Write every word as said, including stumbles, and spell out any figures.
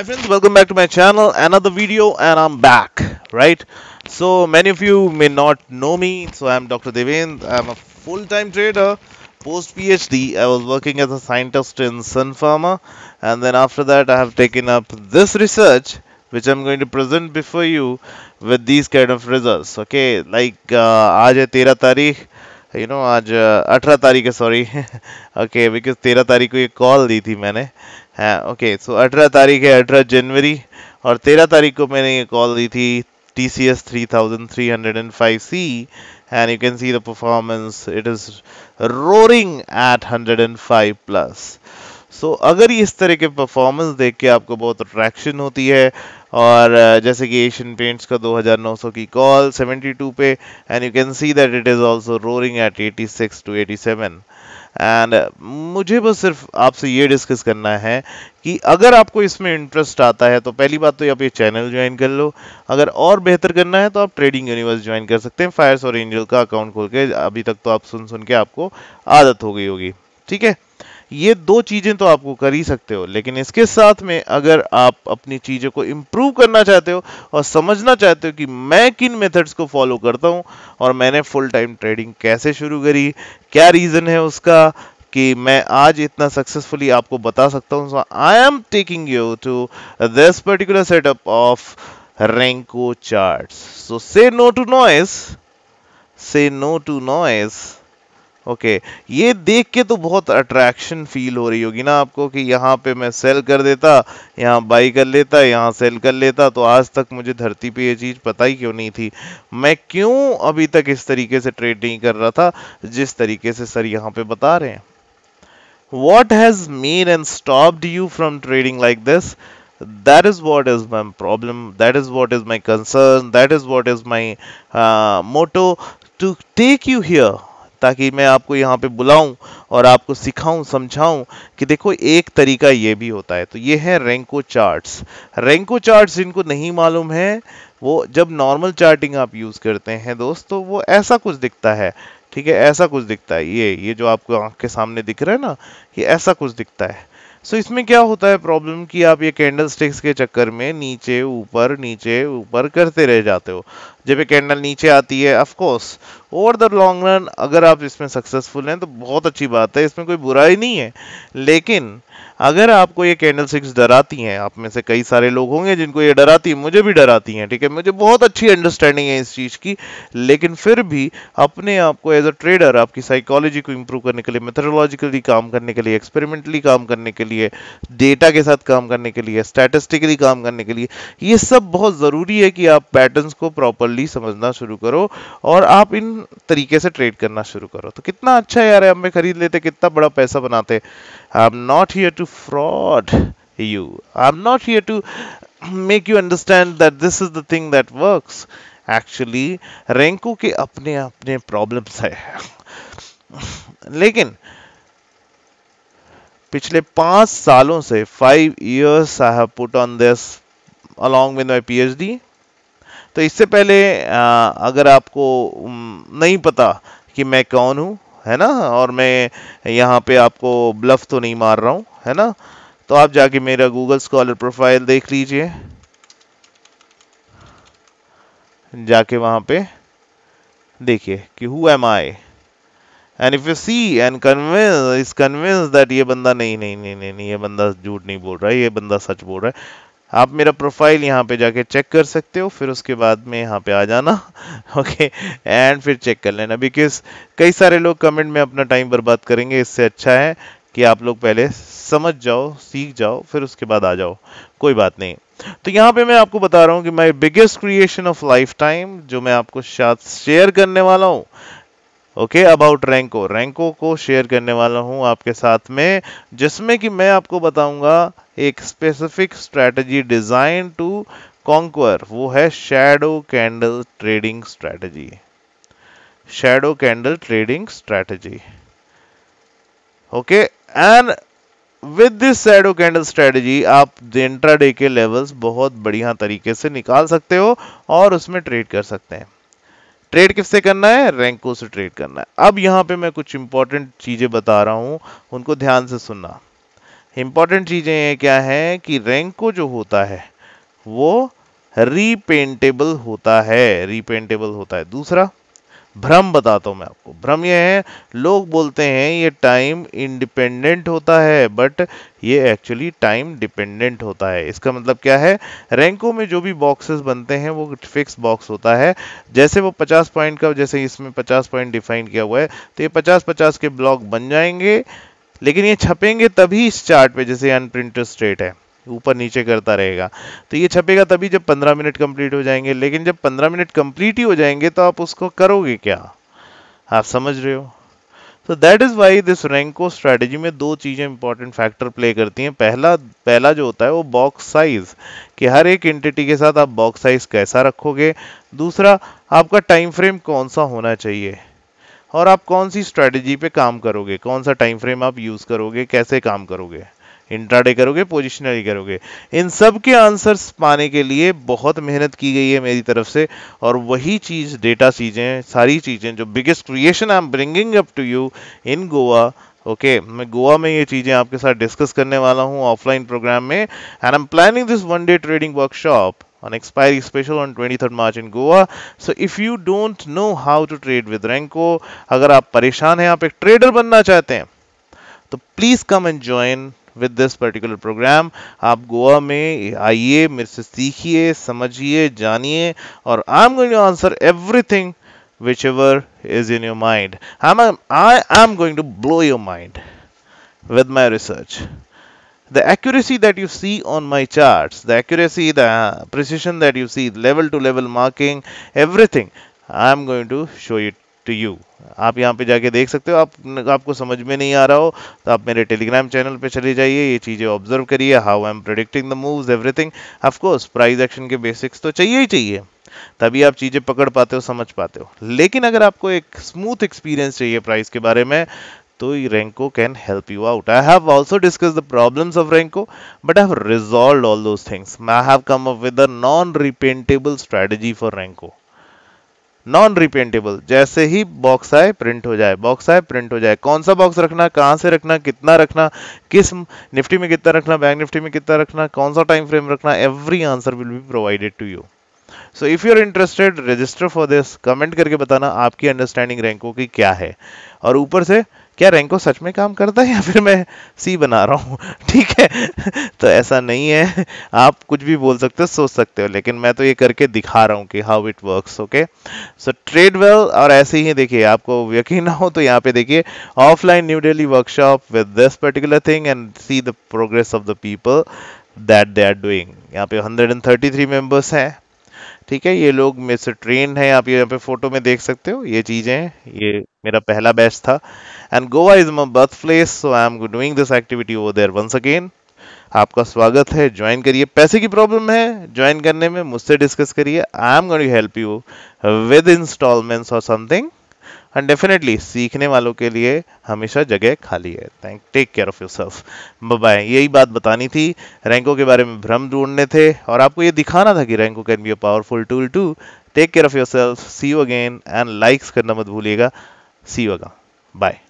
Hi friends, welcome back to my channel, another video, and I'm back, right? So many of you may not know me. So I'm Dr Devendra. I'm a full-time trader. Post PhD, I was working as a scientist in Sun Pharma, and then after that I have taken up this research which I'm going to present before you with these kind of results. Okay, like uh, aaj hai tera tarikh, you know, aaj अठारह तारीख है, sorry, okay, because तेरह तारीख को ये call दी थी मैंने, हाँ, ओके, सो अठारह तारीख है, अठारह जनवरी, और तेरह तारीख को मैंने ये कॉल दी थी T C S three thousand three hundred five C, and you can see the performance, it is roaring at one hundred five plus. सो अगर इस तरह के परफॉर्मेंस देख के आपको बहुत अट्रैक्शन होती है, और जैसे कि एशियन पेंट्स का दो हज़ार नौ सौ की कॉल सेवेंटी टू पे, and you can see that it is also roaring at eighty six two eighty seven. And मुझे बस सिर्फ आपसे ये डिस्कस करना है कि अगर आपको इसमें इंटरेस्ट आता है तो पहली बात तो आप ये चैनल ज्वाइन कर लो. अगर और बेहतर करना है तो आप ट्रेडिंग यूनिवर्स ज्वाइन कर सकते हैं, फायर्स और एंजल का अकाउंट खोल के. अभी तक तो आप सुन सुन के आपको आदत हो गई होगी, ठीक है. ये दो चीज़ें तो आपको कर ही सकते हो, लेकिन इसके साथ में अगर आप अपनी चीज़ों को इम्प्रूव करना चाहते हो और समझना चाहते हो कि मैं किन मेथड्स को फॉलो करता हूँ और मैंने फुल टाइम ट्रेडिंग कैसे शुरू करी, क्या रीज़न है उसका कि मैं आज इतना सक्सेसफुली आपको बता सकता हूँ, so I am taking you to this particular setup of रैंको charts. So say no to noise, say no to noise. Okay okay. ये देख के तो बहुत अट्रैक्शन फील हो रही होगी ना आपको कि यहाँ पे मैं सेल कर देता, यहाँ बाई कर लेता, यहाँ सेल कर लेता, तो आज तक मुझे धरती पे ये चीज़ पता ही क्यों नहीं थी, मैं क्यों अभी तक इस तरीके से ट्रेड नहीं कर रहा था जिस तरीके से सर यहाँ पे बता रहे हैं. What has made and stopped you from trading like this? That is what is my problem, that is what is my concern, that is what is my uh, motto to take you here, ताकि मैं आपको यहाँ पे बुलाऊं और आपको सिखाऊं, समझाऊं कि देखो एक तरीका ये भी होता है. तो ये है रैंको चार्ट्स. रैंको चार्ट्स जिनको नहीं मालूम है, वो जब नॉर्मल चार्टिंग आप यूज़ करते हैं दोस्त, तो वो ऐसा कुछ दिखता है, ठीक है, ऐसा कुछ दिखता है. ये ये जो आपको आँख के सामने दिख रहा है ना, ये ऐसा कुछ दिखता है. सो so, इसमें क्या होता है प्रॉब्लम कि आप ये कैंडल स्टिक्स के चक्कर में नीचे ऊपर नीचे ऊपर करते रह जाते हो. जब ये कैंडल नीचे आती है, of course over the long run अगर आप इसमें सक्सेसफुल हैं तो बहुत अच्छी बात है, इसमें कोई बुराई नहीं है. लेकिन अगर आपको ये कैंडल स्टिक्स डराती हैं, आप में से कई सारे लोग होंगे जिनको ये डराती है, मुझे भी डराती हैं, ठीक है, मुझे बहुत अच्छी अंडरस्टैंडिंग है इस चीज़ की, लेकिन फिर भी अपने आप को एज अ ट्रेडर, आपकी साइकोलॉजी को इम्प्रूव करने के लिए, मेथडोलॉजिकली काम करने के लिए, एक्सपेरिमेंटली काम करने के लिए, डेटा के साथ काम करने के लिए, स्टैटिस्टिकली काम करने के लिए, ये सब बहुत ज़रूरी है कि आप पैटर्न्स को प्रॉपरली समझना शुरू करो और आप इन तरीके से ट्रेड करना शुरू करो. तो कितना अच्छा यार है, हमें खरीद लेते, कितना बड़ा पैसा बनाते. I am not here to fraud you, I am not here to make you understand that this is the thing that works. Actually रैंको के अपने अपने प्रॉब्लम्स है, लेकिन पिछले पांच सालों से, five years I have put on this along with my PhD. तो इससे पहले आ, अगर आपको नहीं पता कि मैं कौन हूँ, है ना, और मैं यहाँ पे आपको ब्लफ तो नहीं मार रहा हूँ, है ना, तो आप जाके मेरा गूगल स्कॉलर प्रोफाइल देख लीजिए, जाके वहाँ पे देखिए कि who am I, and if you see and convince is convince that ये बंदा नहीं नहीं नहीं नहीं, नहीं ये बंदा झूठ नहीं बोल रहा है, ये बंदा सच बोल रहा है, आप मेरा प्रोफाइल यहाँ पे जाके चेक कर सकते हो. फिर उसके बाद में यहाँ पे आ जाना, ओके, एंड फिर चेक कर लेना, बिकॉज कई सारे लोग कमेंट में अपना टाइम बर्बाद करेंगे. इससे अच्छा है कि आप लोग पहले समझ जाओ, सीख जाओ, फिर उसके बाद आ जाओ, कोई बात नहीं. तो यहाँ पे मैं आपको बता रहा हूँ कि my biggest creation of life time, जो मैं आपको साथ शेयर करने वाला हूँ, ओके, अबाउट रैंको, रैंको को शेयर करने वाला हूँ आपके साथ में, जिसमें कि मैं आपको बताऊँगा एक specific strategy design to conquer, वो है shadow candle trading strategy. Shadow candle trading strategy, okay, and with this shadow candle strategy आप इंट्राडे के लेवल्स बहुत बढ़िया तरीके से निकाल सकते हो और उसमें ट्रेड कर सकते हैं. ट्रेड किससे करना है? रैंको से ट्रेड करना है. अब यहाँ पे मैं कुछ इंपॉर्टेंट चीजें बता रहा हूँ, उनको ध्यान से सुनना. इम्पॉर्टेंट चीज़ें ये क्या है कि रैंको जो होता है वो रीपेंटेबल होता है, रीपेंटेबल होता है। दूसरा भ्रम बताता हूँ मैं आपको, भ्रम ये है, लोग बोलते हैं ये टाइम इंडिपेंडेंट होता है, बट ये एक्चुअली टाइम डिपेंडेंट होता है। इसका मतलब क्या है, रैंकों में जो भी बॉक्सेस बनते हैं वो फिक्स बॉक्स होता है। जैसे वो पचास पॉइंट का, जैसे इसमें पचास पॉइंट डिफाइन किया हुआ है, तो ये पचास पचास के ब्लॉक बन जाएंगे, लेकिन ये छपेंगे तभी इस चार्ट पे, जैसे अनप्रिंटेड स्ट्रेट है, ऊपर नीचे करता रहेगा, तो ये छपेगा तभी जब पंद्रह मिनट कंप्लीट हो जाएंगे। लेकिन जब पंद्रह मिनट कंप्लीट ही हो जाएंगे तो आप उसको करोगे क्या, आप समझ रहे हो। तो that is why this Renko strategy में दो चीजें इंपॉर्टेंट फैक्टर प्ले करती हैं। पहला पहला जो होता है वो बॉक्स साइज, कि हर एक एंटिटी के साथ आप बॉक्स साइज कैसा रखोगे। दूसरा आपका टाइम फ्रेम कौन सा होना चाहिए, और आप कौन सी स्ट्रेटेजी पे काम करोगे, कौन सा टाइम फ्रेम आप यूज करोगे, कैसे काम करोगे, इंट्राडे करोगे, पोजिशनरी करोगे। इन सब के आंसर्स पाने के लिए बहुत मेहनत की गई है मेरी तरफ से, और वही चीज डेटा चीजें सारी चीजें जो biggest creation I am bringing up to you in Goa. Okay okay, मैं गोवा में ये चीज़ें आपके साथ डिस्कस करने वाला हूँ ऑफलाइन प्रोग्राम में, and I am planning this one day trading workshop on expiry special on twenty-third March in Goa. So if you don't know how to trade with Renko, अगर आप परेशान हैं, आप एक ट्रेडर बनना चाहते हैं, तो please come and join with this particular programme. आप गोवा में आइए, मेरे से सीखिए, समझिए, जानिए, और I am going to answer everything which ever is in your mind. I am going to blow your mind with my research. The accuracy that you see on my charts, the accuracy, the precision that you see, level to level marking, everything, I am going to show it to you. आप यहाँ पे जाके देख सकते हो। आप आपको समझ में नहीं आ रहा हो तो आप मेरे टेलीग्राम चैनल पे चले जाइए, ये चीज़ें ऑब्जर्व करिए, how I am predicting the moves, everything. Of course price action के बेसिक्स तो चाहिए ही चाहिए, तभी आप चीज़ें पकड़ पाते हो, समझ पाते हो। लेकिन अगर आपको एक स्मूथ एक्सपीरियंस चाहिए प्राइस के बारे में, तो Renko can help you out. I have also discuss the problems of Renko, but I have resolved all those things. I have come up with a non repaintable strategy for Renko. Non repaintable, जैसे ही box आए print हो जाए, box आए print हो जाए, कौन सा बॉक्स रखना, कहाँ से रखना, कितना रखना, किस निफ्टी में कितना रखना, बैंक निफ्टी में कितना रखना, कौन सा टाइम फ्रेम रखना, every answer will be provided to you. So if you are interested, register for this. Comment करके बताना आपकी अंडरस्टैंडिंग रेंको की क्या है, और ऊपर से क्या रैंको सच में काम करता है या फिर मैं सी बना रहा हूँ। ठीक है, तो ऐसा नहीं है, आप कुछ भी बोल सकते हो, सोच सकते हो, लेकिन मैं तो ये करके दिखा रहा हूँ कि how it works. Okay, so trade well. और ऐसे ही देखिए, आपको यकीन ना हो तो यहाँ पे देखिए, offline new Delhi workshop with this particular thing and see the progress of the people that they are doing. यहाँ पे hundred and thirty three members हैं। ठीक है, ये लोग मेरे से ट्रेंड हैं, आप यहाँ पे फोटो में देख सकते हो। ये चीज़ें, ये मेरा पहला बैच था। And Goa is my birth place, so I am doing this activity over there once again. आपका स्वागत है, ज्वाइन करिए। पैसे की प्रॉब्लम है, ज्वाइन करने में मुझसे डिस्कस करिए, I am going to help you with installments और समथिंग। एंड डेफिनेटली सीखने वालों के लिए हमेशा जगह खाली है। Thank, take care of yourself, bye bye. यही बात बतानी थी, रैंकों के बारे में भ्रम ढूंढने थे, और आपको ये दिखाना था कि Renko can be a powerful tool too. Take care of yourself, see you again, and likes करना मत भूलिएगा। See you again, bye.